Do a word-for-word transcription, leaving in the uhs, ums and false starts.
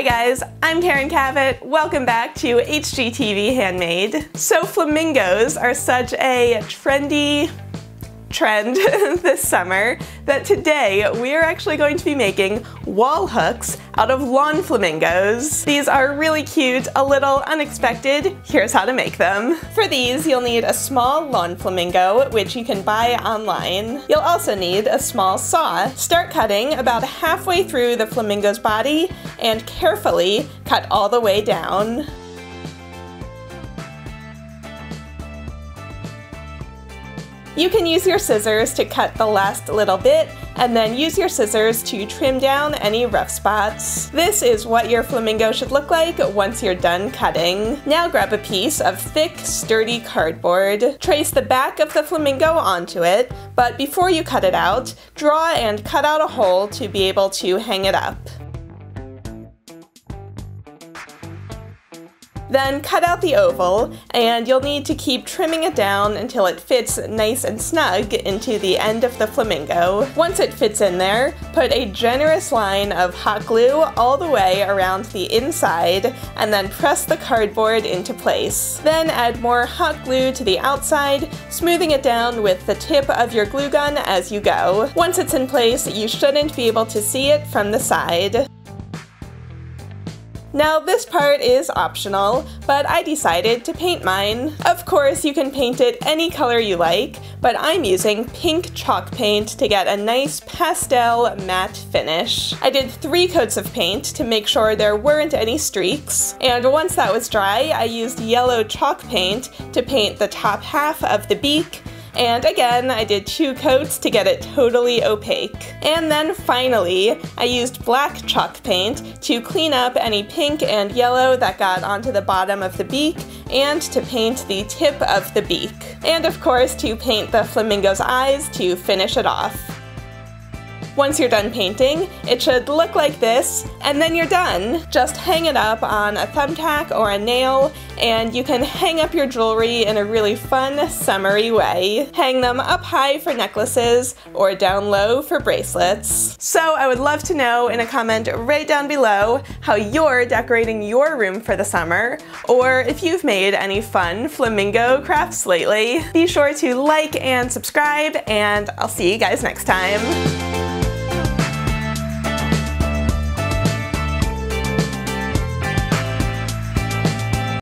Hi guys, I'm Karen Kavett. Welcome back to H G T V Handmade. So flamingos are such a trendy trend this summer that today we are actually going to be making wall hooks out of lawn flamingos. These are really cute, a little unexpected. Here's how to make them. For these, you'll need a small lawn flamingo, which you can buy online. You'll also need a small saw. Start cutting about halfway through the flamingo's body and carefully cut all the way down. You can use your scissors to cut the last little bit, and then use your scissors to trim down any rough spots. This is what your flamingo should look like once you're done cutting. Now grab a piece of thick, sturdy cardboard. Trace the back of the flamingo onto it, but before you cut it out, draw and cut out a hole to be able to hang it up. Then cut out the oval, and you'll need to keep trimming it down until it fits nice and snug into the end of the flamingo. Once it fits in there, put a generous line of hot glue all the way around the inside, and then press the cardboard into place. Then add more hot glue to the outside, smoothing it down with the tip of your glue gun as you go. Once it's in place, you shouldn't be able to see it from the side. Now this part is optional, but I decided to paint mine. Of course, you can paint it any color you like, but I'm using pink chalk paint to get a nice pastel matte finish. I did three coats of paint to make sure there weren't any streaks, and once that was dry, I used yellow chalk paint to paint the top half of the beak, and again, I did two coats to get it totally opaque. And then finally, I used black chalk paint to clean up any pink and yellow that got onto the bottom of the beak and to paint the tip of the beak. And of course, to paint the flamingo's eyes to finish it off. Once you're done painting, it should look like this, and then you're done. Just hang it up on a thumbtack or a nail, and you can hang up your jewelry in a really fun, summery way. Hang them up high for necklaces or down low for bracelets. So I would love to know in a comment right down below how you're decorating your room for the summer, or if you've made any fun flamingo crafts lately. Be sure to like and subscribe, and I'll see you guys next time.